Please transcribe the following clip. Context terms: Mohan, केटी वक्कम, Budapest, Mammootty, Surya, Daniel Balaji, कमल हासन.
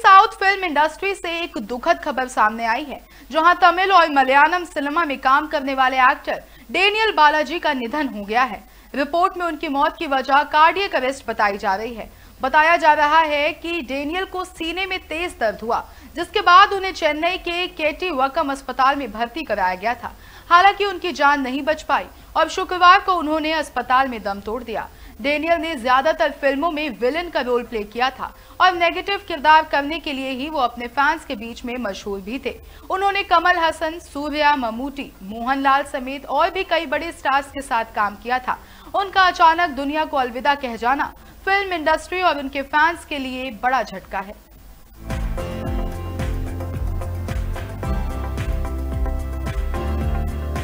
South film industry से एक दुखद खबर सामने आई है, जहां तमिल और मलयालम सिनेमा में काम करने वाले एक्टर डेनियल बालाजी का निधन हो गया है। रिपोर्ट में उनकी मौत की वजह कार्डियक अरेस्ट बताई जा रही है। बताया जा रहा है कि डेनियल को सीने में तेज दर्द हुआ, जिसके बाद उन्हें चेन्नई के केटी वक्कम अस्पताल में भर्ती कराया गया था। हालांकि उनकी जान नहीं बच पाई और शुक्रवार को उन्होंने अस्पताल में दम तोड़ दिया। डेनियल ने ज्यादातर फिल्मों में विलेन का रोल प्ले किया था और नेगेटिव किरदार करने के लिए ही वो अपने फैंस के बीच में मशहूर भी थे। उन्होंने कमल हासन, सूर्या, ममूटी, मोहन समेत और भी कई बड़े स्टार्स के साथ काम किया था। उनका अचानक दुनिया को अलविदा कह जाना फिल्म इंडस्ट्री और उनके फैंस के लिए बड़ा झटका है।